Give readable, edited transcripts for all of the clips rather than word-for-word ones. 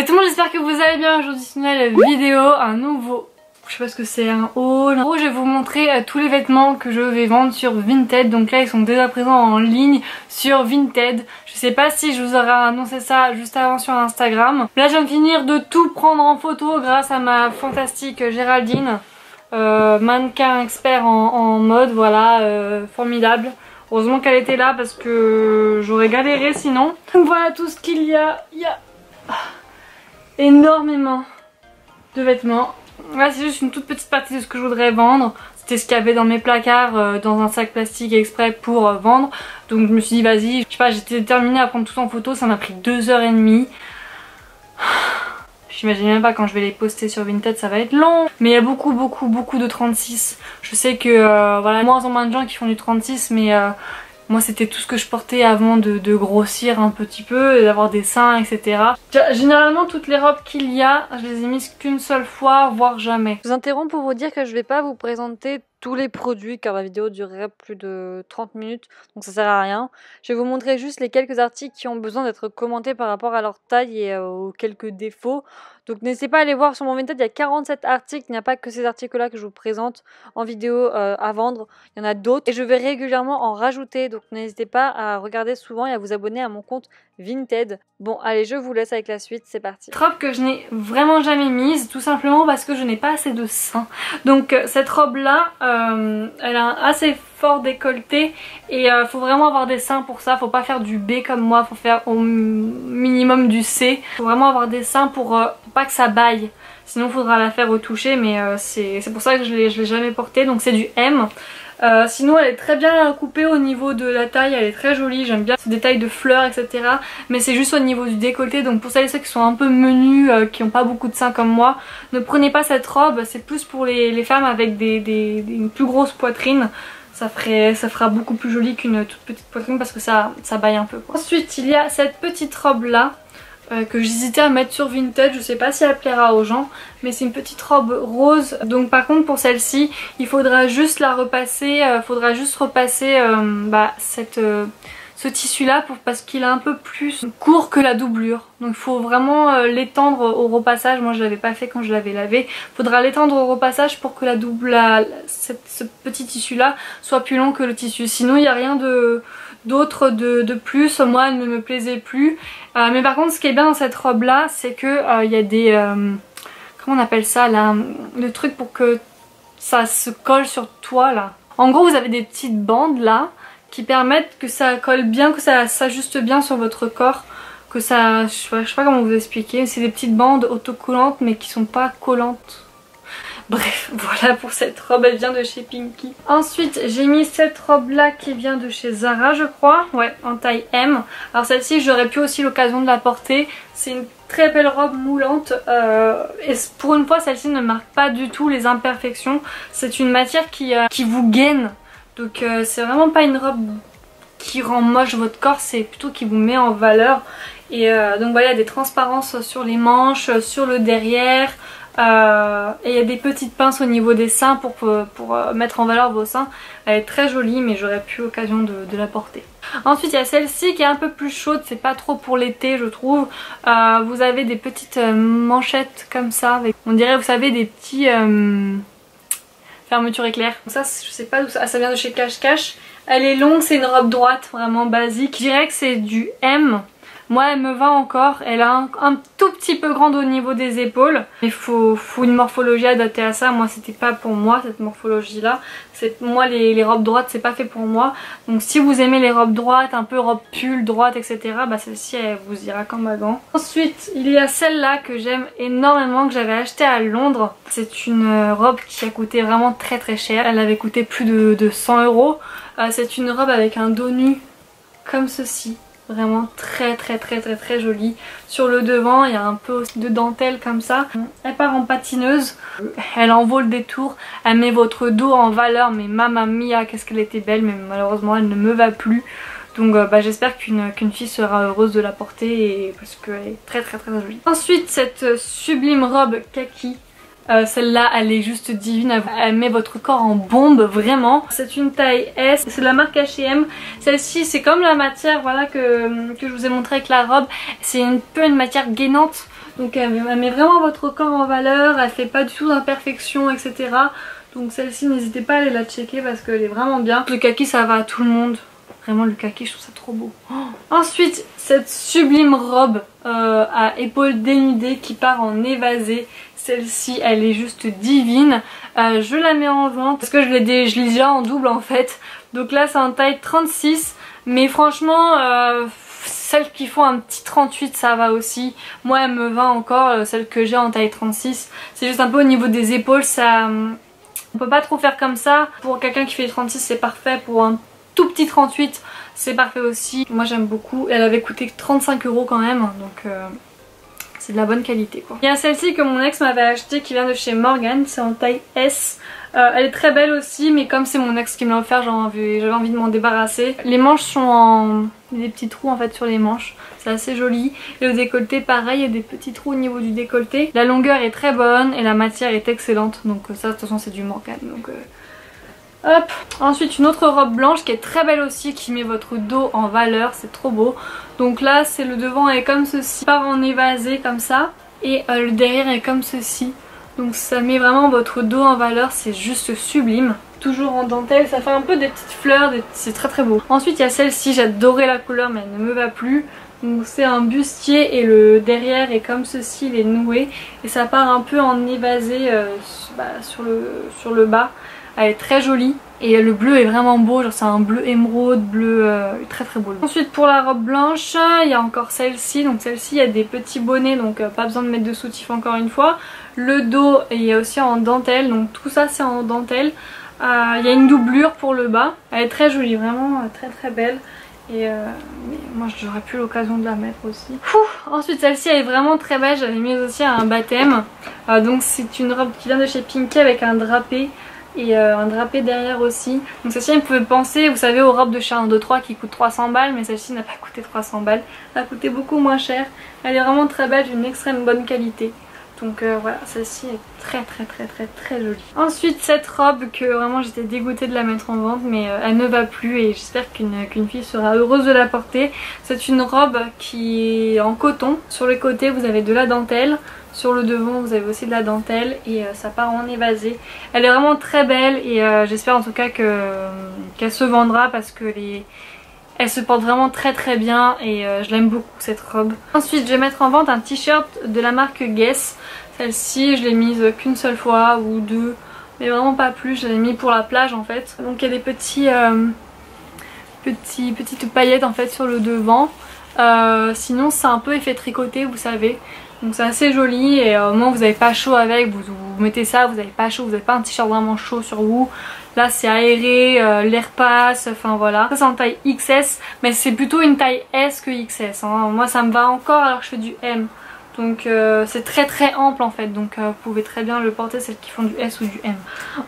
Hello tout le monde, j'espère que vous allez bien. Aujourd'hui c'est une nouvelle vidéo, un nouveau... Je sais pas ce que c'est, un haul. En gros je vais vous montrer tous les vêtements que je vais vendre sur Vinted. Donc là ils sont déjà présents en ligne sur Vinted. Je sais pas si je vous aurais annoncé ça juste avant sur Instagram. Là je viens de finir de tout prendre en photo grâce à ma fantastique Géraldine, mannequin expert en mode, voilà, formidable. Heureusement qu'elle était là parce que j'aurais galéré sinon. Donc voilà tout ce qu'il y a. Il y a énormément de vêtements. Là c'est juste une toute petite partie de ce que je voudrais vendre. C'était ce qu'il y avait dans mes placards, dans un sac plastique exprès pour vendre. Donc je me suis dit vas-y, je sais pas, j'étais déterminée à prendre tout en photo. Ça m'a pris 2h30. J'imagine même pas quand je vais les poster sur Vinted, ça va être long. Mais il y a beaucoup de 36. Je sais que voilà, moins en moins de gens qui font du 36, mais moi c'était tout ce que je portais avant de grossir un petit peu, d'avoir des seins, etc. Généralement toutes les robes qu'il y a, je les ai mises qu'une seule fois, voire jamais. Je vous interromps pour vous dire que je vais pas vous présenter tous les produits car la vidéo durerait plus de 30 minutes donc ça sert à rien. Je vais vous montrer juste les quelques articles qui ont besoin d'être commentés par rapport à leur taille et aux quelques défauts. Donc n'hésitez pas à aller voir sur mon Vinted, il y a 47 articles, il n'y a pas que ces articles-là que je vous présente en vidéo à vendre, il y en a d'autres et je vais régulièrement en rajouter donc n'hésitez pas à regarder souvent et à vous abonner à mon compte Vinted. Bon allez, je vous laisse avec la suite, c'est parti. Robe que je n'ai vraiment jamais mise, tout simplement parce que je n'ai pas assez de seins. Donc cette robe-là, elle a un assez fort décolleté et faut vraiment avoir des seins pour ça, faut pas faire du B comme moi, faut faire au minimum du C. Faut vraiment avoir des seins pour pas que ça baille, sinon faudra la faire au toucher, mais c'est pour ça que je l'ai jamais portée. Donc c'est du M. Sinon elle est très bien coupée au niveau de la taille, elle est très jolie, j'aime bien ce détail de fleurs, etc. Mais c'est juste au niveau du décolleté, donc pour celles et ceux qui sont un peu menus, qui n'ont pas beaucoup de seins comme moi, ne prenez pas cette robe, c'est plus pour les femmes avec une plus grosse poitrine. Ça fera beaucoup plus joli qu'une toute petite poitrine parce que ça baille un peu, quoi. Ensuite il y a cette petite robe là, que j'hésitais à mettre sur Vinted, je sais pas si elle plaira aux gens, mais c'est une petite robe rose. Donc par contre pour celle-ci il faudra juste la repasser, ce tissu là parce qu'il est un peu plus court que la doublure, donc il faut vraiment l'étendre au repassage. Moi je l'avais pas fait quand je l'avais lavé, faudra l'étendre au repassage pour que la double, ce petit tissu là soit plus long que le tissu, sinon il n'y a rien d'autre de plus. Moi elle ne me plaisait plus, mais par contre ce qui est bien dans cette robe là c'est que il y a des comment on appelle ça là, le truc pour que ça se colle sur toi là, en gros vous avez des petites bandes là qui permettent que ça colle bien, que ça s'ajuste bien sur votre corps, que ça... je sais pas comment vous expliquer, c'est des petites bandes autocollantes mais qui sont pas collantes. Bref, voilà pour cette robe, elle vient de chez Pinky. Ensuite j'ai mis cette robe là qui vient de chez Zara je crois, ouais, en taille M. Alors celle-ci j'aurais pu aussi l'occasion de la porter, c'est une très belle robe moulante, et pour une fois celle-ci ne marque pas du tout les imperfections, c'est une matière qui vous gaine. Donc c'est vraiment pas une robe qui rend moche votre corps, c'est plutôt qui vous met en valeur. Et donc voilà, il y a des transparences sur les manches, sur le derrière, et il y a des petites pinces au niveau des seins pour mettre en valeur vos seins. Elle est très jolie mais j'aurais plus l'occasion de la porter. Ensuite il y a celle-ci qui est un peu plus chaude, c'est pas trop pour l'été je trouve. Vous avez des petites manchettes comme ça, avec, on dirait vous savez des petits... fermeture éclair. Ça je sais pas d'où ça... Ah, ça vient de chez Cash Cash. Elle est longue, c'est une robe droite vraiment basique. Je dirais que c'est du M. Moi elle me va encore. Elle a un tout petit peu grande au niveau des épaules. Il faut une morphologie adaptée à ça. Moi c'était pas pour moi cette morphologie là. Moi les robes droites c'est pas fait pour moi. Donc si vous aimez les robes droites, un peu robe pull droite, etc. Bah celle-ci elle vous ira comme ma gant. Ensuite il y a celle-là que j'aime énormément, que j'avais achetée à Londres. C'est une robe qui a coûté vraiment très très cher. Elle avait coûté plus de 100 €. C'est une robe avec un dos nu comme ceci. Vraiment très jolie. Sur le devant il y a un peu de dentelle comme ça. Elle part en patineuse, elle en vaut le détour, elle met votre dos en valeur. Mais mamma mia qu'est-ce qu'elle était belle, mais malheureusement elle ne me va plus. Donc bah, j'espère qu'une fille sera heureuse de la porter, et, parce qu'elle est très jolie. Ensuite cette sublime robe kaki. Celle-là elle est juste divine, elle met votre corps en bombe vraiment. C'est une taille S, c'est de la marque H&M. Celle-ci c'est comme la matière voilà, que je vous ai montré avec la robe, c'est un peu une matière gainante. Donc elle met vraiment votre corps en valeur, elle fait pas du tout d'imperfection, etc. Donc celle-ci, n'hésitez pas à aller la checker parce qu'elle est vraiment bien. Le kaki, ça va à tout le monde. Vraiment le kaki, je trouve ça trop beau. Oh, ensuite, cette sublime robe à épaules dénudées qui part en évasé. Celle-ci, elle est juste divine. Je la mets en vente parce que je l'ai déjà en double en fait. Donc là, c'est en taille 36. Mais franchement, celles qui font un petit 38, ça va aussi. Moi, elle me va encore, celle que j'ai en taille 36. C'est juste un peu au niveau des épaules, ça... on peut pas trop faire comme ça. Pour quelqu'un qui fait 36, c'est parfait. Pour un tout petit 38, c'est parfait aussi. Moi, j'aime beaucoup. Elle avait coûté 35 € quand même. Donc... c'est de la bonne qualité quoi. Il y a celle-ci que mon ex m'avait achetée qui vient de chez Morgan, c'est en taille S. Elle est très belle aussi, mais comme c'est mon ex qui me l'a offert, j'avais envie de m'en débarrasser. Les manches sont en... des petits trous en fait sur les manches, c'est assez joli. Et le décolleté pareil, il y a des petits trous au niveau du décolleté. La longueur est très bonne et la matière est excellente, donc ça de toute façon c'est du Morgan. Donc hop. Ensuite une autre robe blanche qui est très belle aussi, qui met votre dos en valeur, c'est trop beau. Donc là c'est le devant est comme ceci, part en évasé comme ça, et le derrière est comme ceci. Donc ça met vraiment votre dos en valeur, c'est juste sublime. Toujours en dentelle, ça fait un peu des petites fleurs, c'est très très beau. Ensuite il y a celle-ci, j'adorais la couleur mais elle ne me va plus. Donc c'est un bustier et le derrière est comme ceci, il est noué. Et ça part un peu en évasé sur le bas. Elle est très jolie et le bleu est vraiment beau, genre c'est un bleu émeraude, bleu très très beau. Ensuite pour la robe blanche, il y a encore celle-ci. Donc celle-ci, il y a des petits bonnets, donc pas besoin de mettre de soutif encore une fois. Le dos est aussi en dentelle, donc tout ça c'est en dentelle. Il y a une doublure pour le bas, elle est très jolie, vraiment très très belle. Et mais moi j'aurais pu l'occasion de la mettre aussi. Ouh, ensuite celle-ci elle est vraiment très belle, j'avais mis aussi à un baptême. Donc c'est une robe qui vient de chez Pinky avec un drapé. Et un drapé derrière aussi. Donc celle-ci elle me pouvait penser, vous savez, aux robes de Charles de Troyes qui coûtent 300 balles. Mais celle-ci n'a pas coûté 300 balles, elle a coûté beaucoup moins cher. Elle est vraiment très belle, d'une extrême bonne qualité. Donc voilà, celle-ci est très très très très très jolie. Ensuite cette robe que vraiment j'étais dégoûtée de la mettre en vente, mais elle ne va plus et j'espère qu'une fille sera heureuse de la porter. C'est une robe qui est en coton. Sur le côté vous avez de la dentelle, sur le devant vous avez aussi de la dentelle et ça part en évasé. Elle est vraiment très belle et j'espère en tout cas qu'elle se vendra parce que elle se porte vraiment très très bien et je l'aime beaucoup cette robe. Ensuite je vais mettre en vente un t-shirt de la marque Guess. Celle-ci je l'ai mise qu'une seule fois ou deux, mais vraiment pas plus, je l'ai mis pour la plage en fait. Donc il y a des petites paillettes en fait sur le devant. Sinon c'est un peu effet tricoté vous savez. Donc c'est assez joli et au moins vous n'avez pas chaud avec, vous mettez ça, vous n'avez pas chaud, vous n'avez pas un t-shirt vraiment chaud sur vous. Là c'est aéré, l'air passe, enfin voilà. Ça c'est en taille XS, mais c'est plutôt une taille S que XS. Hein. Moi ça me va encore alors que je fais du M. Donc c'est très très ample en fait, donc vous pouvez très bien le porter, celles qui font du S ou du M.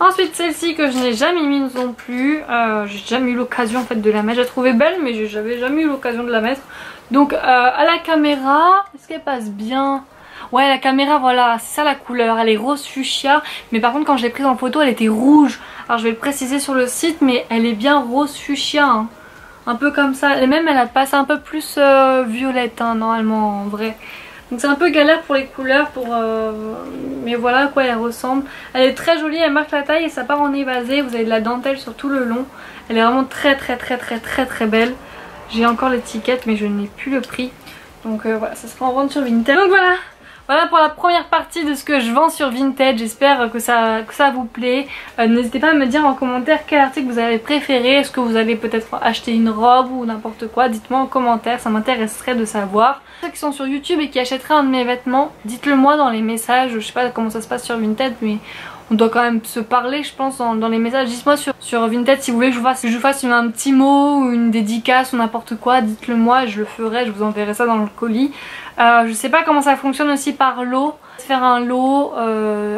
Ensuite celle-ci que je n'ai jamais mise non plus, j'ai jamais eu l'occasion en fait de la mettre. Je la trouvais belle mais j'avais jamais eu l'occasion de la mettre. Donc à la caméra, est-ce qu'elle passe bien? Ouais, la caméra, voilà, c'est ça la couleur, elle est rose fuchsia, mais par contre quand je l'ai prise en photo elle était rouge. Alors je vais le préciser sur le site, mais elle est bien rose fuchsia, hein. Un peu comme ça, et même elle a passé un peu plus violette hein, normalement en vrai. Donc c'est un peu galère pour les couleurs, mais voilà à quoi elle ressemble. Elle est très jolie, elle marque la taille et ça part en évasé, vous avez de la dentelle sur tout le long. Elle est vraiment très très très très très très belle. J'ai encore l'étiquette mais je n'ai plus le prix. Donc voilà, ça sera en vente sur Vinted. Donc voilà, voilà pour la première partie de ce que je vends sur Vinted. J'espère que ça vous plaît. N'hésitez pas à me dire en commentaire quel article vous avez préféré. Est-ce que vous allez peut-être acheter une robe ou n'importe quoi? Dites-moi en commentaire, ça m'intéresserait de savoir. Ceux qui sont sur YouTube et qui achèteraient un de mes vêtements, dites-le moi dans les messages. Je sais pas comment ça se passe sur Vinted mais... on doit quand même se parler je pense dans les messages. Dites-moi sur Vinted si vous voulez que je vous fasse un petit mot ou une dédicace ou n'importe quoi. Dites-le moi, je le ferai, je vous enverrai ça dans le colis. Je sais pas comment ça fonctionne aussi par lot. Faire un lot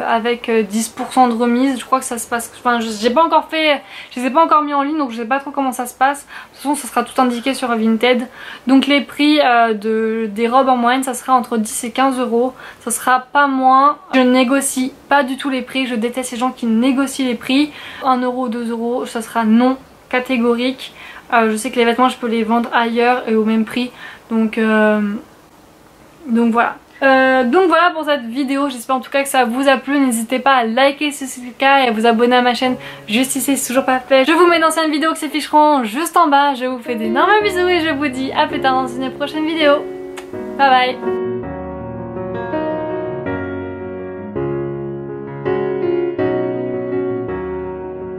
avec 10% de remise, je crois que ça se passe... Enfin j'ai pas encore fait, je les ai pas encore mis en ligne donc je sais pas trop comment ça se passe. De toute façon ça sera tout indiqué sur Vinted. Donc les prix des robes en moyenne ça sera entre 10 et 15 €. Ça sera pas moins. Je négocie pas du tout les prix, je déteste les gens qui négocient les prix. 1 €, 2 €, ça sera non catégorique. Je sais que les vêtements je peux les vendre ailleurs et au même prix. Donc voilà. Donc voilà pour cette vidéo, j'espère en tout cas que ça vous a plu. N'hésitez pas à liker si c'est le cas et à vous abonner à ma chaîne juste si c'est toujours pas fait. Je vous mets d'anciennes vidéos qui s'afficheront juste en bas. Je vous fais d'énormes bisous et je vous dis à plus tard dans une prochaine vidéo. Bye bye.